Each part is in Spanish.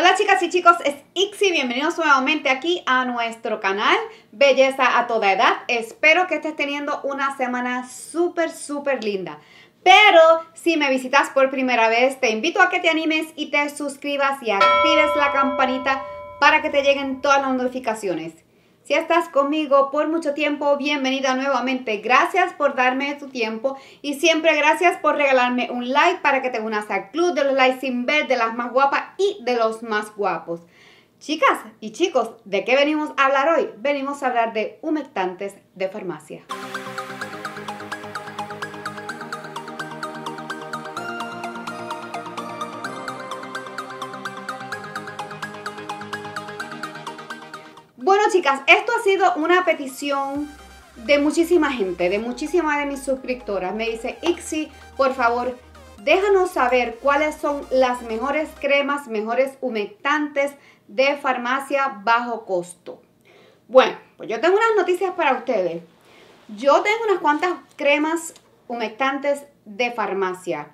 Hola chicas y chicos, es Igxie, bienvenidos nuevamente aquí a nuestro canal Belleza a toda edad. Espero que estés teniendo una semana súper linda. Pero si me visitas por primera vez, te invito a que te animes y te suscribas y actives la campanita para que te lleguen todas las notificaciones. Si estás conmigo por mucho tiempo, bienvenida nuevamente. Gracias por darme tu tiempo y siempre gracias por regalarme un like para que te unas al club de los likes sin ver, de las más guapas y de los más guapos. Chicas y chicos, ¿de qué venimos a hablar hoy? Venimos a hablar de humectantes de farmacia. Bueno chicas, esto ha sido una petición de muchísima gente, de muchísimas de mis suscriptoras. Me dice, Igxie, por favor, déjanos saber cuáles son las mejores cremas, mejores humectantes de farmacia bajo costo. Bueno, pues yo tengo unas noticias para ustedes. Yo tengo unas cuantas cremas humectantes de farmacia.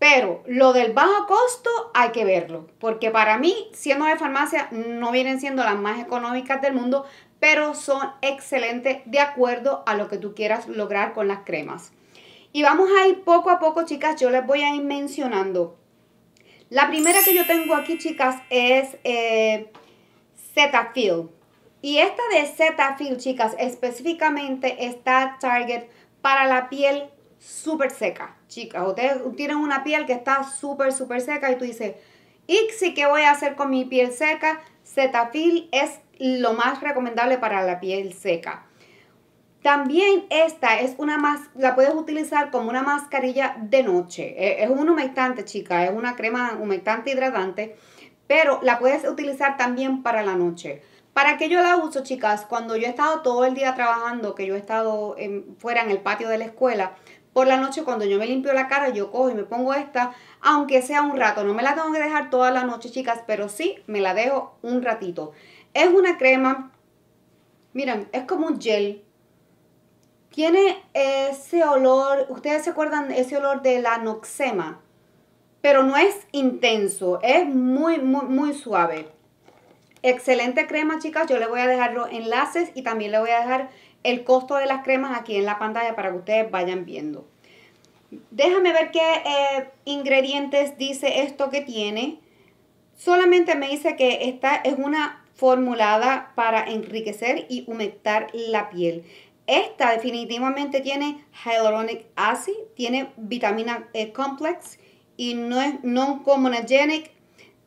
Pero lo del bajo costo hay que verlo, porque para mí, siendo de farmacia, no vienen siendo las más económicas del mundo, pero son excelentes de acuerdo a lo que tú quieras lograr con las cremas. Y vamos a ir poco a poco, chicas, yo les voy a ir mencionando. La primera que yo tengo aquí, chicas, es Cetaphil. Y esta de Cetaphil, chicas, específicamente está target para la piel súper seca, chicas. Ustedes tienen una piel que está súper seca y tú dices, Igxie, ¿qué voy a hacer con mi piel seca? Cetaphil es lo más recomendable para la piel seca. También esta es una la puedes utilizar como una mascarilla de noche. Es un humectante, chicas, es una crema humectante hidratante, pero la puedes utilizar también para la noche. ¿Para qué yo la uso, chicas? Cuando yo he estado todo el día trabajando, que yo he estado fuera en el patio de la escuela, por la noche cuando yo me limpio la cara, yo cojo y me pongo esta, aunque sea un rato. No me la tengo que dejar toda la noche, chicas, pero sí me la dejo un ratito. Es una crema, miren, es como un gel. Tiene ese olor, ¿ustedes se acuerdan ese olor de la Noxema? Pero no es intenso, es muy suave. Excelente crema, chicas. Yo les voy a dejar los enlaces y también les voy a dejar el costo de las cremas aquí en la pantalla para que ustedes vayan viendo. Déjame ver qué ingredientes dice esto que tiene. Solamente me dice que esta es una formulada para enriquecer y humectar la piel. Esta definitivamente tiene hyaluronic acid, tiene vitamina E complex y no es non-comedogenic,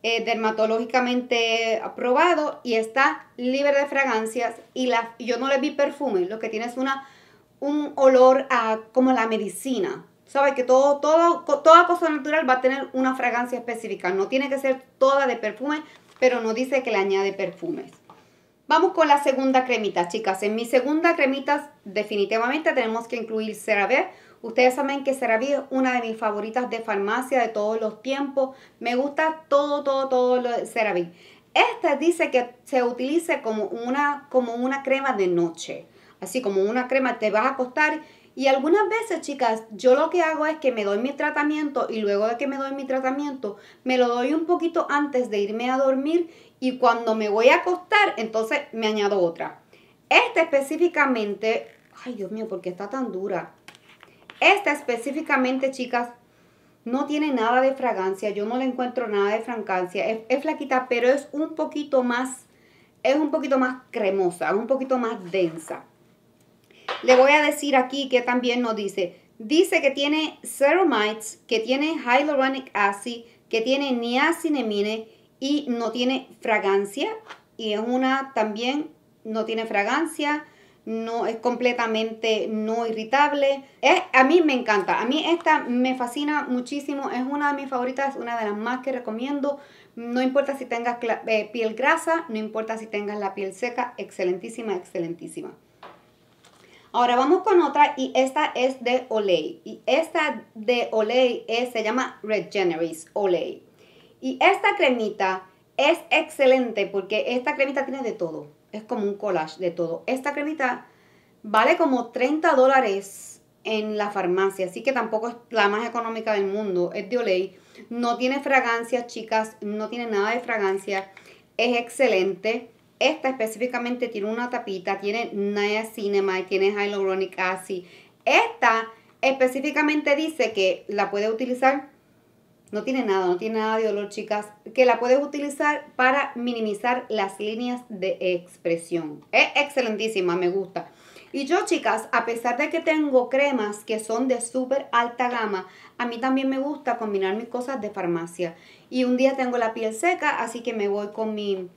dermatológicamente aprobado y está libre de fragancias. Y yo no le vi perfume, lo que tiene es un olor a como la medicina. Sabe que toda cosa natural va a tener una fragancia específica, no tiene que ser toda de perfume, pero no dice que le añade perfumes. Vamos con la segunda cremita, chicas. En mi segunda cremita definitivamente tenemos que incluir CeraVe. Ustedes saben que CeraVe es una de mis favoritas de farmacia de todos los tiempos. Me gusta todo lo de CeraVe. Esta dice que se utilice como una crema de noche. Así como una crema te vas a acostar. Y algunas veces, chicas, yo lo que hago es que me doy mi tratamiento y luego de que me doy mi tratamiento, me lo doy un poquito antes de irme a dormir y cuando me voy a acostar, entonces me añado otra. Esta específicamente, ay Dios mío, ¿por qué está tan dura? Esta específicamente, chicas, no tiene nada de fragancia. Yo no le encuentro nada de fragancia. Es flaquita, pero es un poquito más cremosa, es un poquito más densa. Le voy a decir aquí que también nos dice. Dice que tiene ceramides, que tiene hyaluronic acid, que tiene niacinamide y no tiene fragancia. Y es una también no tiene fragancia. No es completamente no irritable. A mí me encanta. A mí esta me fascina muchísimo. Es una de mis favoritas. Una de las más que recomiendo. No importa si tengas piel grasa. No importa si tengas la piel seca. Excelentísima, excelentísima. Ahora vamos con otra. Y esta es de Olay. Y esta de Olay se llama Regenerist Olay. Y esta cremita es excelente porque esta cremita tiene de todo. Es como un collage de todo. Esta cremita vale como $30 en la farmacia. Así que tampoco es la más económica del mundo. Es de Olay. No tiene fragancia, chicas, no tiene nada de fragancia. Es excelente. Esta específicamente tiene una tapita, tiene niacinamide, tiene hyaluronic acid. Esta específicamente dice que la puede utilizar, no tiene nada de olor, chicas, que la puedes utilizar para minimizar las líneas de expresión. Es excelentísima, me gusta. Y yo, chicas, a pesar de que tengo cremas que son de súper alta gama, a mí también me gusta combinar mis cosas de farmacia. Y un día tengo la piel seca, así que me voy con mi,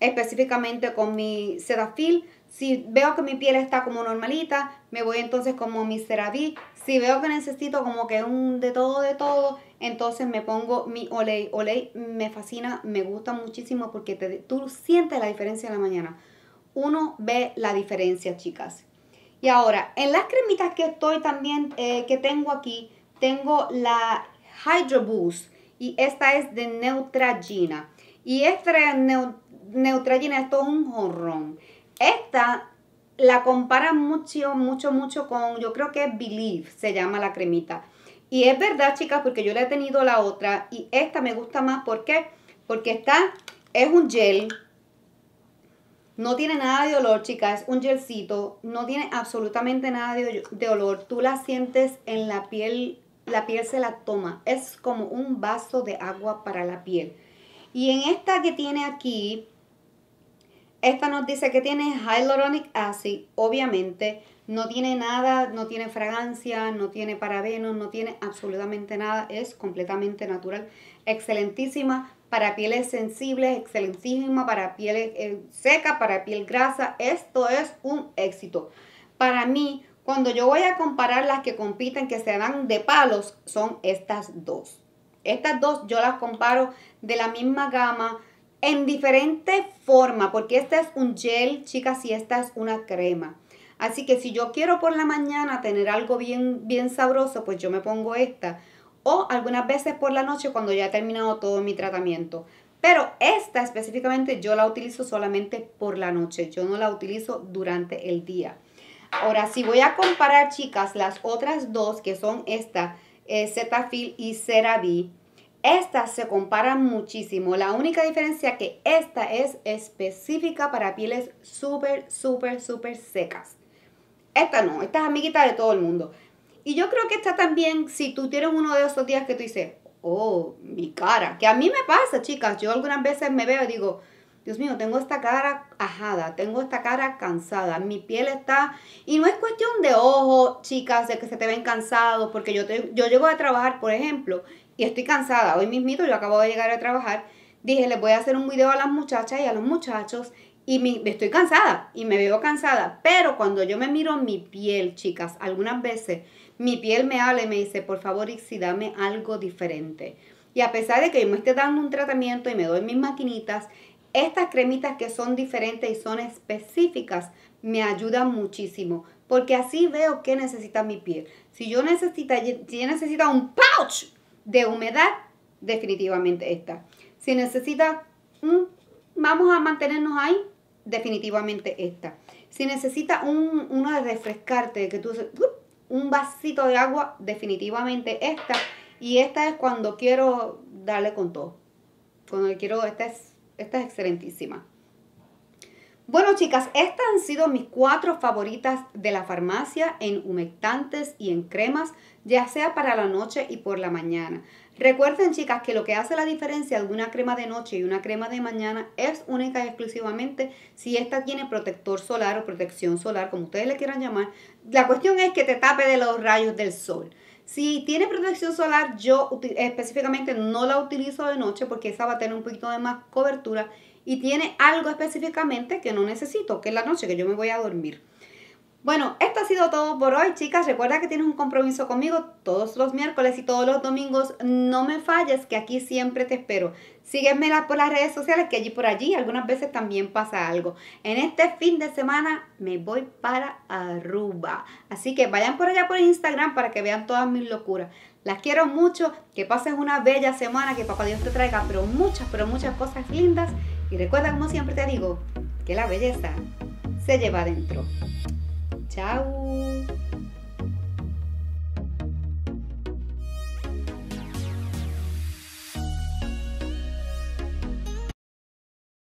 específicamente con mi Cetaphil. Si veo que mi piel está como normalita, me voy entonces como mi CeraVe. Si veo que necesito como que un de todo, entonces me pongo mi Olay. Olay me fascina, me gusta muchísimo porque tú sientes la diferencia en la mañana. Uno ve la diferencia, chicas. Y ahora, en las cremitas que estoy también, que tengo aquí, tengo la Hydro Boost. Y esta es de Neutrogena. Y esta Neutrogena, esto es un jorrón. Esta la compara mucho con, yo creo que es Believe, se llama la cremita. Y es verdad, chicas, porque yo le he tenido la otra y esta me gusta más. ¿Por qué? Porque esta es un gel, no tiene nada de olor, chicas, es un gelcito, no tiene absolutamente nada de olor. Tú la sientes en la piel se la toma, es como un vaso de agua para la piel. Y en esta que tiene aquí, esta nos dice que tiene hyaluronic acid, obviamente, no tiene nada, no tiene fragancia, no tiene parabenos, no tiene absolutamente nada, es completamente natural, excelentísima para pieles sensibles, excelentísima para pieles secas, para piel grasa, esto es un éxito. Para mí, cuando yo voy a comparar las que compiten, que se dan de palos, son estas dos. Estas dos yo las comparo de la misma gama, en diferente forma, porque esta es un gel, chicas, y esta es una crema. Así que si yo quiero por la mañana tener algo bien sabroso, pues yo me pongo esta. O algunas veces por la noche cuando ya he terminado todo mi tratamiento. Pero esta específicamente yo la utilizo solamente por la noche. Yo no la utilizo durante el día. Ahora, si voy a comparar, chicas, las otras dos que son esta, Cetaphil y CeraVe, estas se comparan muchísimo. La única diferencia es que esta es específica para pieles súper secas. Esta no, esta es amiguita de todo el mundo. Y yo creo que esta también, si tú tienes uno de esos días que tú dices, oh, mi cara, que a mí me pasa, chicas. Yo algunas veces me veo y digo, Dios mío, tengo esta cara ajada, tengo esta cara cansada, mi piel está... Y no es cuestión de ojos, chicas, de que se te ven cansados, porque yo llego de trabajar, por ejemplo, y estoy cansada. Hoy mismito yo acabo de llegar a trabajar. Dije, les voy a hacer un video a las muchachas y a los muchachos. Y estoy cansada. Y me veo cansada. Pero cuando yo me miro mi piel, chicas, algunas veces mi piel me habla y me dice, por favor, Igxie, dame algo diferente. Y a pesar de que yo me esté dando un tratamiento y me doy mis maquinitas, estas cremitas que son diferentes y son específicas me ayudan muchísimo. Porque así veo qué necesita mi piel. Si yo necesito un pouch de humedad, definitivamente esta. Si necesita, vamos a mantenernos ahí, definitivamente esta. Si necesita una de refrescarte, que tú un vasito de agua, definitivamente esta. Y esta es cuando quiero darle con todo. Cuando quiero, esta es excelentísima. Bueno, chicas, estas han sido mis 4 favoritas de la farmacia en humectantes y en cremas, ya sea para la noche y por la mañana. Recuerden, chicas, que lo que hace la diferencia de una crema de noche y una crema de mañana es única y exclusivamente si esta tiene protector solar o protección solar, como ustedes le quieran llamar. La cuestión es que te tape de los rayos del sol. Si tiene protección solar, yo específicamente no la utilizo de noche porque esa va a tener un poquito de más cobertura. Y tiene algo específicamente que no necesito, que es la noche, que yo me voy a dormir. Bueno, esto ha sido todo por hoy, chicas. Recuerda que tienes un compromiso conmigo todos los miércoles y todos los domingos. No me falles, que aquí siempre te espero. Sígueme por las redes sociales, que allí por allí algunas veces también pasa algo. En este fin de semana me voy para Aruba. Así que vayan por allá por Instagram para que vean todas mis locuras. Las quiero mucho, que pases una bella semana, que papá Dios te traiga pero muchas cosas lindas. Y recuerda, como siempre te digo, que la belleza se lleva adentro. ¡Chao!